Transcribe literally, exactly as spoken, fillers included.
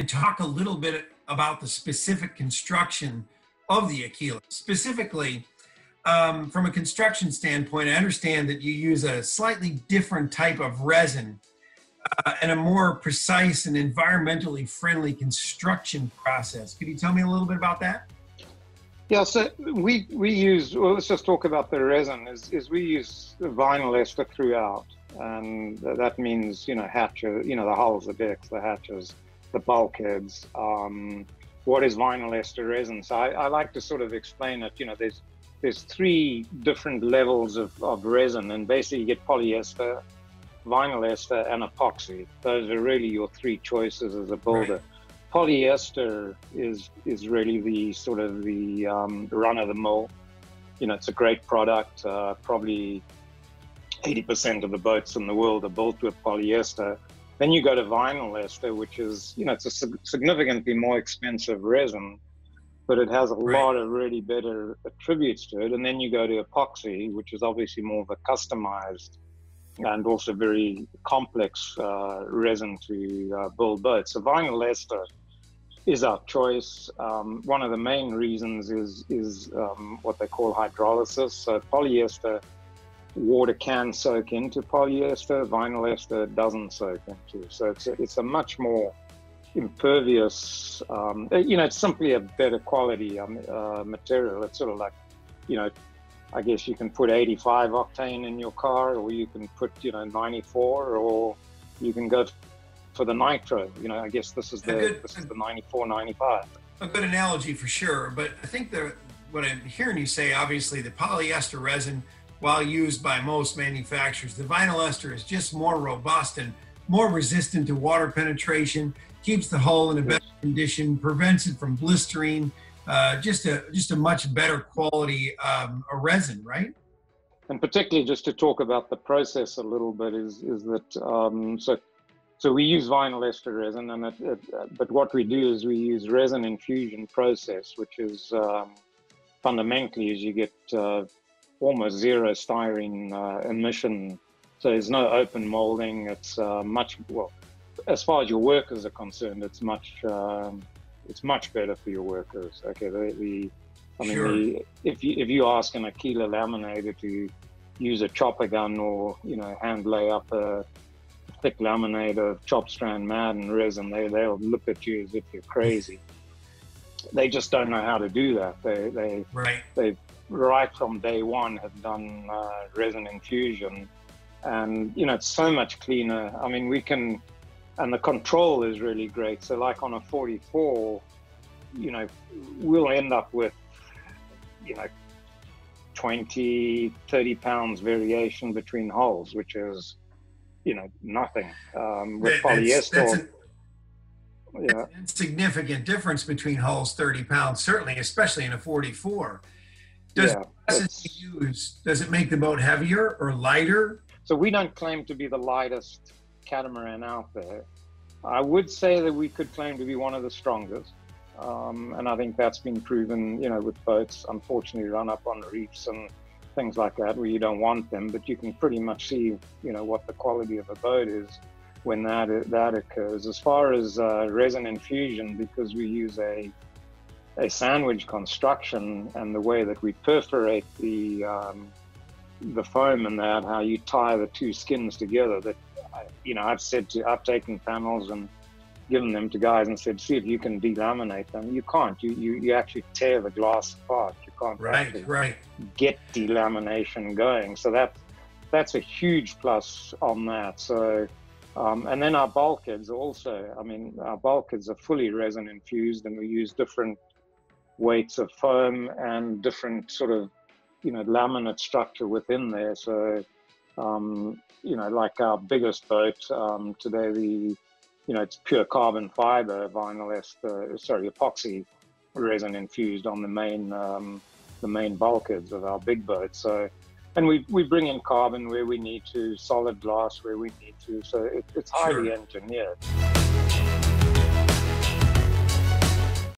and talk a little bit about the specific construction of the Aquila. Specifically, um, from a construction standpoint, I understand that you use a slightly different type of resin uh, and a more precise and environmentally friendly construction process. Could you tell me a little bit about that? Yeah, so we, we use, well, let's just talk about the resin, is, is we use vinyl ester throughout. And that means, you know, hatches, you know, the hulls, the decks, the hatches, the bulkheads. Um, what is vinyl ester resin? So I, I like to sort of explain it, you know, there's, there's three different levels of, of resin, and basically you get polyester, vinyl ester, and epoxy. Those are really your three choices as a builder. Right. Polyester is is really the sort of the um, run of the mill. You know, it's a great product. Uh, probably eighty percent of the boats in the world are built with polyester. Then you go to vinyl ester, which is, you know, it's a sig significantly more expensive resin, but it has a right. lot of really better attributes to it. And then you go to epoxy, which is obviously more of a customized and also very complex uh, resin to uh, build boats. So vinyl ester is our choice. Um, one of the main reasons is, is um, what they call hydrolysis. So polyester, water can soak into polyester, vinyl ester doesn't soak into. So it's a, it's a much more impervious, um, you know, it's simply a better quality um, uh, material. It's sort of like, you know, I guess you can put eighty-five octane in your car, or you can put, you know, ninety-four, or you can go for the nitro. You know, I guess this is the, good, this is the ninety-four, ninety-five. A good analogy for sure. But I think that what I'm hearing you say, obviously the polyester resin, while used by most manufacturers, the vinyl ester is just more robust and more resistant to water penetration, keeps the hull in a better condition, prevents it from blistering. Uh, just a just a much better quality um, a resin, right? And particularly just to talk about the process a little bit is is that um, so so we use vinyl ester resin, and it, it, but what we do is we use resin infusion process, which is um, fundamentally is you get uh, almost zero styrene uh, emission, so there's no open molding. It's uh, much well as far as your workers are concerned, it's much. Um, It's much better for your workers. Okay, the, the I mean, sure. the, if you if you ask an Aquila laminator to use a chopper gun or you know hand lay up a thick laminate of chop strand mat and resin, they they'll look at you as if you're crazy. They just don't know how to do that. They they right. they right from day one have done uh, resin infusion, and you know it's so much cleaner. I mean, we can. And the control is really great. So like on a forty-four, you know, we'll end up with, you know, twenty, thirty pounds variation between hulls, which is, you know, nothing. Um, with that, polyester, that's, that's a, yeah. That's an insignificant difference between hulls, thirty pounds, certainly, especially in a forty-four. Does, yeah, use, does it make the boat heavier or lighter? So we don't claim to be the lightest catamaran out there. I would say that we could claim to be one of the strongest, um, and I think that's been proven, you know, with boats unfortunately run up on reefs and things like that where you don't want them, but you can pretty much see, you know, what the quality of a boat is when that that occurs. As far as uh, resin infusion, because we use a a sandwich construction and the way that we perforate the um, the foam and that, how you tie the two skins together, that you know, I've said to, I've taken panels and given them to guys and said, see if you can delaminate them. You can't. You you, you actually tear the glass apart. You can't right, right. get delamination going. So that that's a huge plus on that. So um, and then our bulkheads also. I mean, our bulkheads are fully resin infused, and we use different weights of foam and different sort of you know laminate structure within there. So. Um, you know, like our biggest boat um, today, the, you know, it's pure carbon fiber vinyl ester, sorry, epoxy resin infused on the main, um, the main bulkheads of our big boat. So, and we, we bring in carbon where we need to, solid glass where we need to. So it, it's highly engineered.